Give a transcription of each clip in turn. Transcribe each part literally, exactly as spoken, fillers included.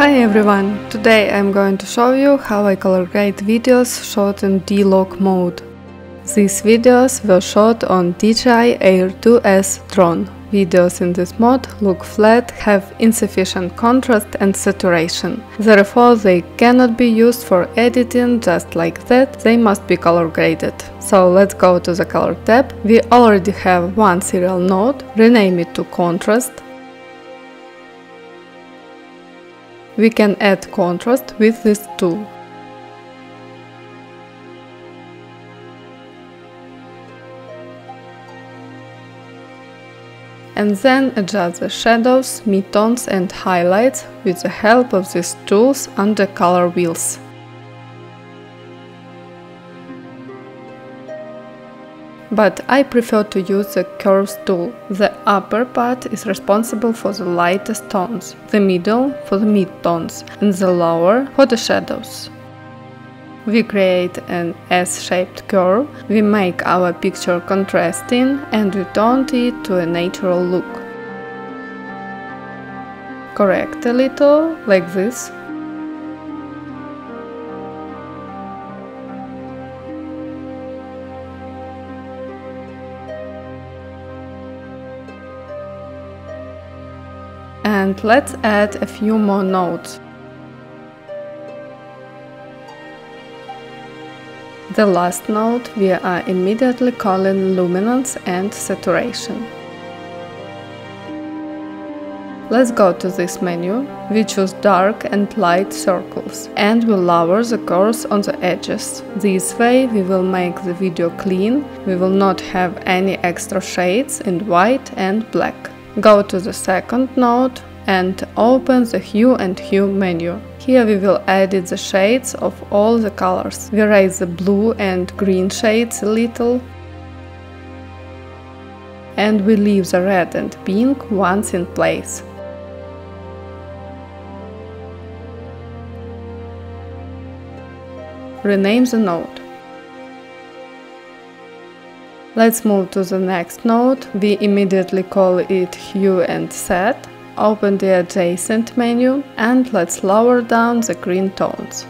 Hi everyone! Today I'm going to show you how I color grade videos shot in D-Log mode. These videos were shot on D J I Air two S drone. Videos in this mode look flat, have insufficient contrast and saturation. Therefore, they cannot be used for editing just like that, they must be color graded. So let's go to the color tab. We already have one serial node, rename it to contrast. We can add contrast with this tool. And then adjust the shadows, midtones and highlights with the help of these tools under color wheels. But I prefer to use the curves tool. The upper part is responsible for the lightest tones, the middle for the midtones, and the lower for the shadows. We create an S-shaped curve, we make our picture contrasting and return it to a natural look. Correct a little, like this. And let's add a few more nodes. The last node we are immediately calling luminance and saturation. Let's go to this menu, we choose dark and light circles and we lower the curves on the edges. This way we will make the video clean, we will not have any extra shades in white and black. Go to the second node and open the Hue and Hue menu. Here we will edit the shades of all the colors. We raise the blue and green shades a little. And we leave the red and pink ones in place. Rename the node. Let's move to the next node. We immediately call it Hue and Set. Open the adjacent menu and let's lower down the green tones.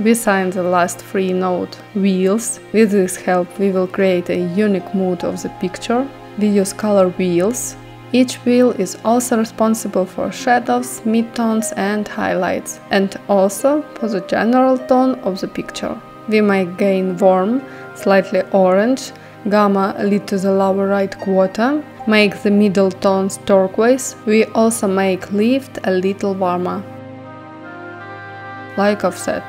We assign the last free node wheels. With this help we will create a unique mood of the picture. We use color wheels. Each wheel is also responsible for shadows, midtones and highlights, and also for the general tone of the picture. We make gain warm, slightly orange, gamma a little to the lower right quarter. Make the middle tones turquoise, we also make lift a little warmer. Like offset,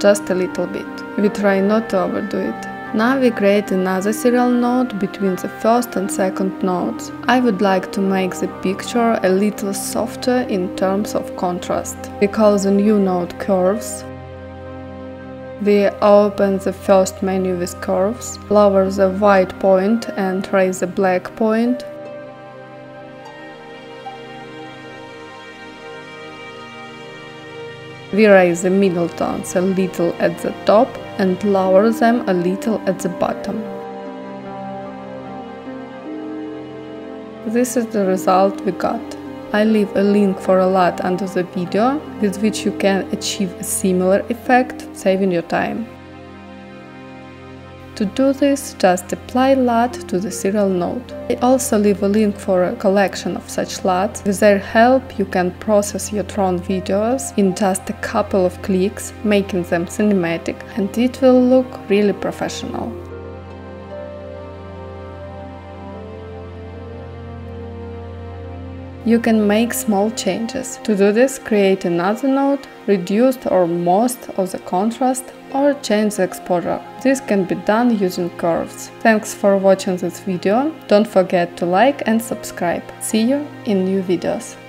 just a little bit. We try not to overdo it. Now we create another serial node between the first and second nodes. I would like to make the picture a little softer in terms of contrast. We call the new node curves. We open the first menu with curves, lower the white point and raise the black point. We raise the middle tones a little at the top and lower them a little at the bottom. This is the result we got. I leave a link for a L U T under the video, with which you can achieve a similar effect, saving your time. To do this, just apply L U T to the serial node. I also leave a link for a collection of such L U Ts. With their help you can process your drone videos in just a couple of clicks, making them cinematic, and it will look really professional. You can make small changes. To do this, create another node, reduce or most of the contrast, or change the exposure. This can be done using curves. Thanks for watching this video. Don't forget to like and subscribe. See you in new videos.